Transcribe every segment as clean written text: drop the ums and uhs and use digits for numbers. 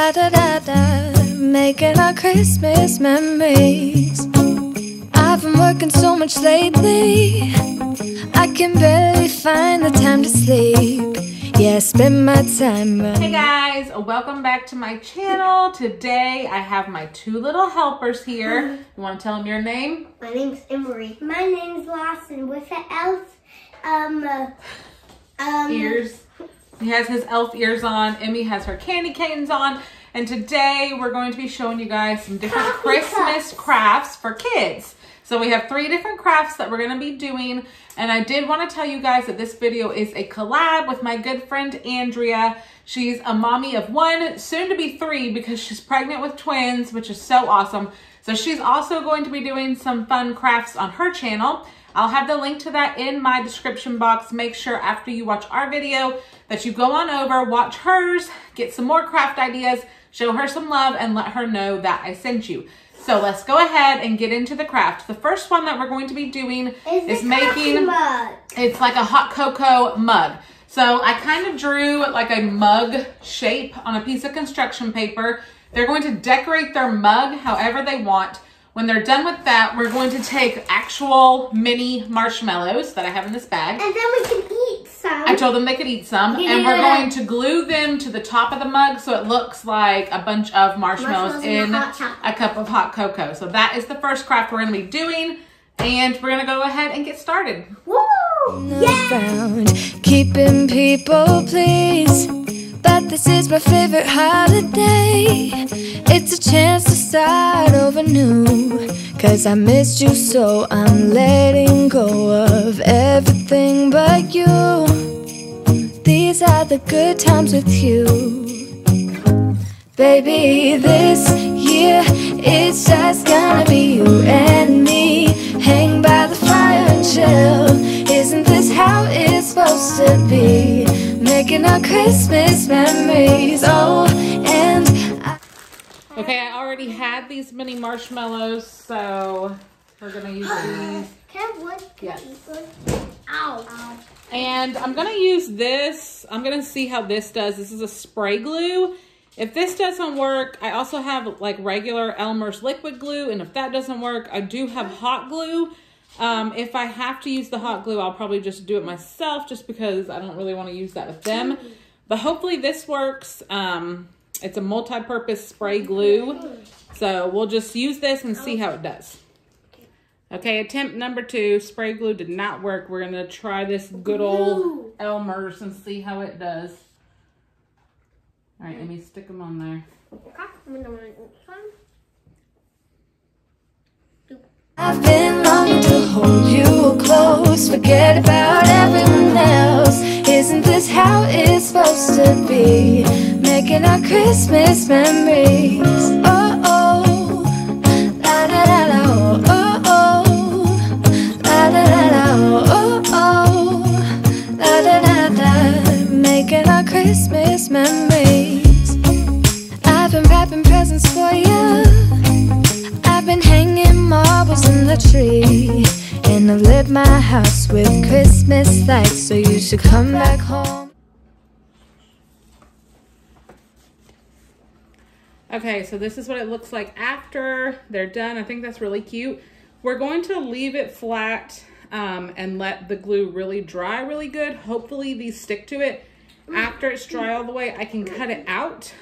da-da-da-da, making our Christmas memories. I've been working so much lately, I can barely find the time to sleep. Yeah, I spend my time running. Hey guys, welcome back to my channel. Today I have my two little helpers here. You want to tell them your name? My name's Emery. My name's Lawson with the elf ears. He has his elf ears on. Emmy has her candy canes on. And today we're going to be showing you guys some different Christmas crafts for kids. So we have three different crafts that we're going to be doing. And I did want to tell you guys that this video is a collab with my good friend Andrea. She's a mommy of one, soon to be three, because she's pregnant with twins, which is so awesome. So she's also going to be doing some fun crafts on her channel. I'll have the link to that in my description box. Make sure after you watch our video that you go on over, watch hers, get some more craft ideas, show her some love, and let her know that I sent you. So let's go ahead and get into the craft. The first one that we're going to be doing is making, it's like a hot cocoa mug. So I kind of drew like a mug shape on a piece of construction paper. They're going to decorate their mug however they want. When they're done with that, we're going to take actual mini marshmallows that I have in this bag. And then we can eat some. I told them they could eat some. Yeah. And we're going to glue them to the top of the mug so it looks like a bunch of marshmallows in a cup of hot cocoa. So that is the first craft we're going to be doing. And we're going to go ahead and get started. Woo! Yeah! Keeping people pleased. But this is my favorite holiday. It's a chance to start over new. Cause I missed you, so I'm letting go of everything but you. These are the good times with you. Baby, this year it's just gonna be you and me. Hang by the fire and chill. Isn't this how it's supposed to be? Making our Christmas memories, oh, and I... Okay, I already had these mini marshmallows, so we're gonna use these. Can I have one? Yes. Ow. And I'm gonna use this. I'm gonna see how this does. This is a spray glue. If this doesn't work, I also have like regular Elmer's liquid glue, and if that doesn't work, I do have hot glue. If I have to use the hot glue, I'll probably just do it myself just because I don't really want to use that with them. But hopefully this works. It's a multi-purpose spray glue. So we'll just use this and see how it does. Okay, attempt number two. Spray glue did not work. We're going to try this good old Elmer's and see how it does. All right, let me stick them on there. I've been longing to hold you close. Forget about everyone else. Isn't this how it's supposed to be? Making our Christmas memories. Oh oh, la da da da. Oh oh, oh. La da da da. Oh oh, la da da da. Making our Christmas memories. I've been wrapping presents for you. I've been hanging marbles in the tree, and I lit my house with Christmas lights, so you should come back home. Okay, so this is what it looks like after they're done. I think that's really cute. We're going to leave it flat and let the glue really dry really good. Hopefully these stick to it. After it's dry all the way, I can cut it out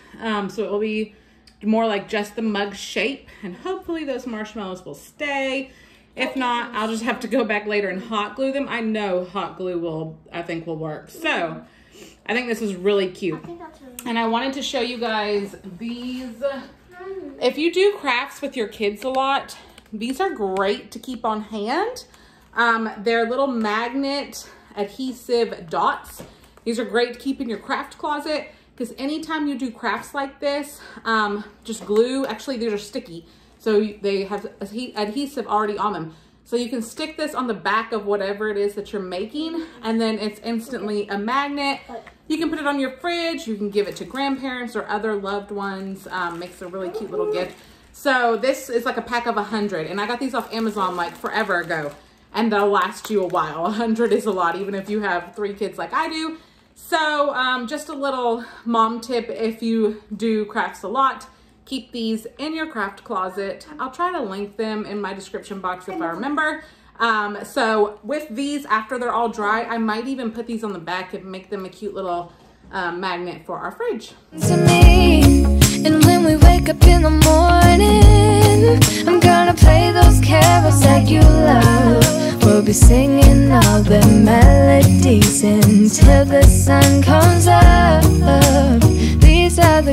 so it will be more like just the mug shape, and hopefully those marshmallows will stay. If not, I'll just have to go back later and hot glue them. I know hot glue will, I think, will work. So I think this is really cute. And I wanted to show you guys these. If you do crafts with your kids a lot, these are great to keep on hand. They're little magnet adhesive dots. These are great to keep in your craft closet. Because anytime you do crafts like this, just glue, actually these are sticky, so they have adhesive already on them. So you can stick this on the back of whatever it is that you're making, and then it's instantly a magnet. You can put it on your fridge, you can give it to grandparents or other loved ones. Makes a really cute little gift. So this is like a pack of 100, and I got these off Amazon like forever ago, and they'll last you a while. 100 is a lot, even if you have three kids like I do. So just a little mom tip, if you do crafts a lot, keep these in your craft closet. I'll try to link them in my description box if I remember. So with these, after they're all dry, I might even put these on the back and make them a cute little magnet for our fridge. To me, and when we wake up in the morning, I'm gonna play those carols that you love. We'll be singing all the melodies until the sun comes up. These are the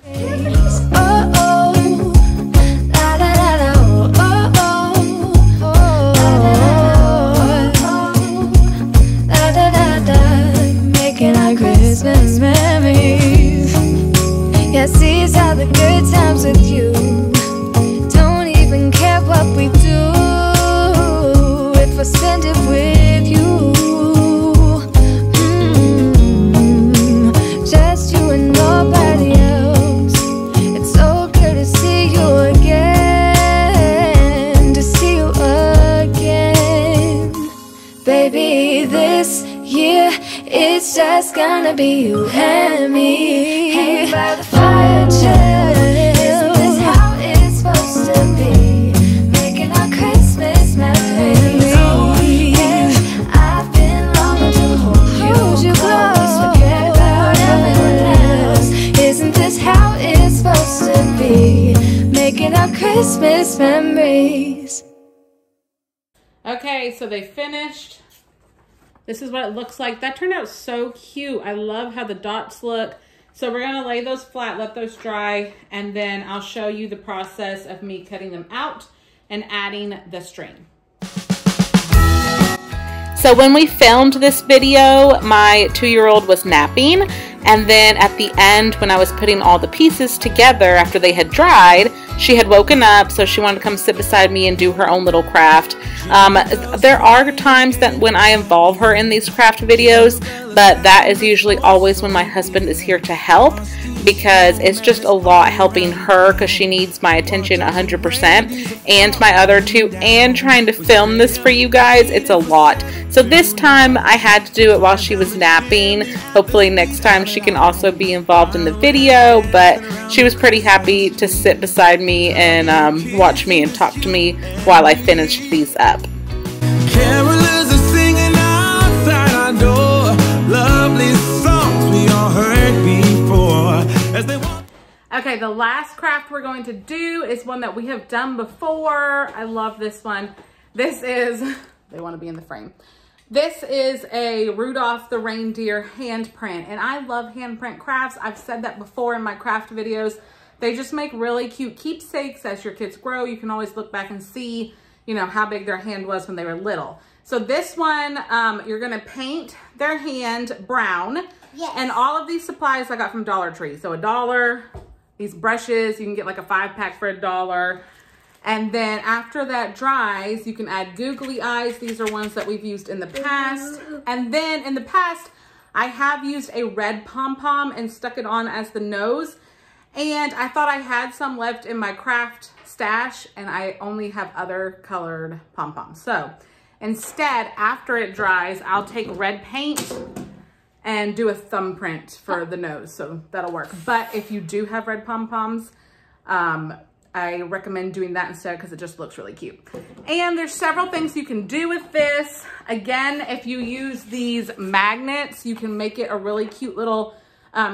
Making our Christmas memories. Yes, these are the good times with you. Don't even care what we do if I spend it with you. Just you and nobody else. It's so good to see you again, to see you again. Baby, this year it's just gonna be you and me. Hang by the fire, chill. Isn't this how it's supposed to be? Making our Christmas memories. Oh, yeah. I've been longing to hold you close. How it's supposed to be, making our Christmas memories. Okay, so they finished. This is what it looks like. That turned out so cute. I love how the dots look. So we're gonna lay those flat, let those dry, and then I'll show you the process of me cutting them out and adding the string. So when we filmed this video, my 2-year-old was napping, and then at the end when I was putting all the pieces together after they had dried, she had woken up, so she wanted to come sit beside me and do her own little craft. There are times that when I involve her in these craft videos, but that is usually always when my husband is here to help, because it's just a lot helping her because she needs my attention 100% and my other two, and trying to film this for you guys, it's a lot. So this time I had to do it while she was napping. Hopefully next time she can also be involved in the video, but she was pretty happy to sit beside me and watch me and talk to me while I finished these up. Carolers are singing outside our door, lovely songs we all heard before. Okay, the last craft we're going to do is one that we have done before. I love this one. This is, they want to be in the frame. This is a Rudolph the Reindeer handprint, and I love handprint crafts. I've said that before in my craft videos. They just make really cute keepsakes as your kids grow. You can always look back and see, you know, how big their hand was when they were little. So this one, you're gonna paint their hand brown. Yes. And all of these supplies I got from Dollar Tree. So $1, these brushes, you can get like a 5-pack for $1. And then after that dries, you can add googly eyes. These are ones that we've used in the past. And then in the past, I have used a red pom-pom and stuck it on as the nose. And I thought I had some left in my craft stash, and I only have other colored pom-poms. So instead, after it dries, I'll take red paint and do a thumbprint for the nose. So that'll work. But if you do have red pom-poms, I recommend doing that instead because it just looks really cute. And there's several things you can do with this. Again, if you use these magnets, you can make it a really cute little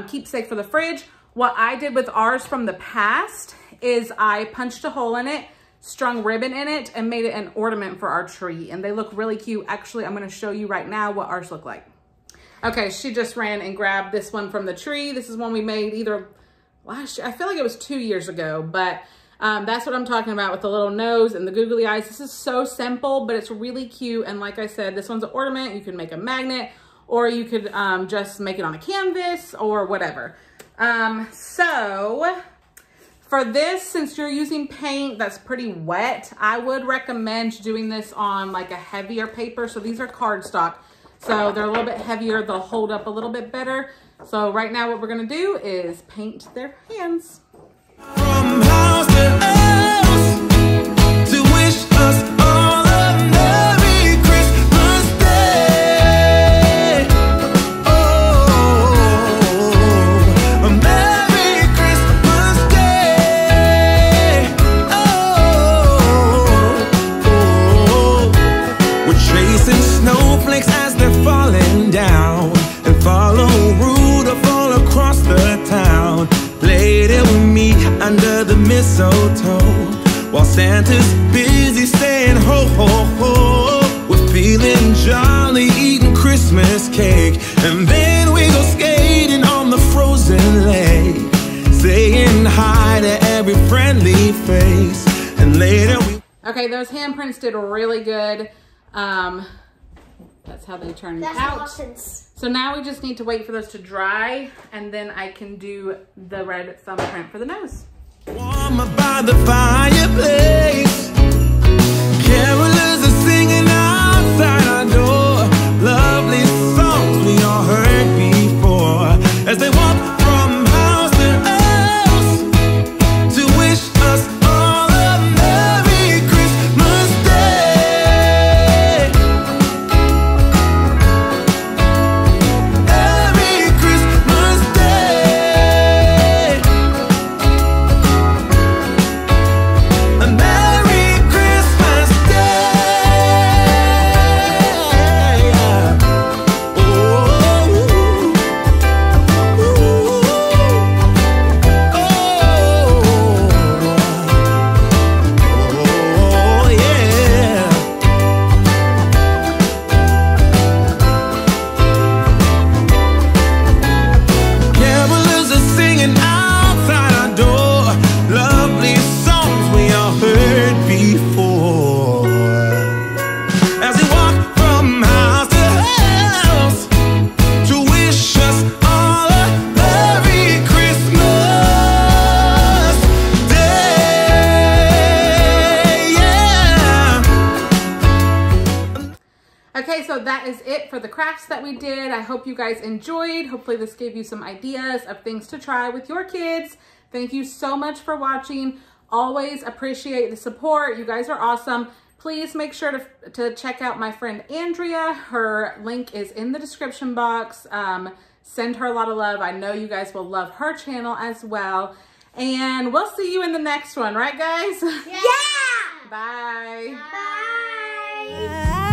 keepsake for the fridge. What I did with ours from the past is I punched a hole in it, strung ribbon in it, and made it an ornament for our tree. And they look really cute. Actually, I'm going to show you right now what ours look like. Okay, she just ran and grabbed this one from the tree. This is one we made either last year. I feel like it was 2 years ago, but that's what I'm talking about with the little nose and the googly eyes. This is so simple, but it's really cute. And like I said, this one's an ornament. You can make a magnet, or you could just make it on a canvas or whatever. So for this, since you're using paint that's pretty wet, I would recommend doing this on like a heavier paper. So these are cardstock, so they're a little bit heavier. They'll hold up a little bit better. So right now what we're going to do is paint their hands. From house to house, to wish us all a Merry Christmas Day. Oh, a Merry Christmas Day. Oh, we're chasing snowflakes as they're falling down, and follow Rudolph all across the town. Play it with me under the mistletoe, while Santa's busy saying ho, ho, ho. We're feeling jolly, eating Christmas cake, and then we go skating on the frozen lake, saying hi to every friendly face, and later we... Okay, those handprints did really good. That's how they turned out. Options. So now we just need to wait for those to dry, and then I can do the red thumbprint for the nose. Warm up by the fireplace, carolers are singing outside our door, lovely songs we all heard before, as they walk. So that is it for the crafts that we did. I hope you guys enjoyed. Hopefully this gave you some ideas of things to try with your kids. Thank you so much for watching. Always appreciate the support. You guys are awesome. Please make sure to check out my friend Andrea. Her link is in the description box. Send her a lot of love. I know you guys will love her channel as well. And we'll see you in the next one, right guys? Yeah! Bye! Bye! Bye.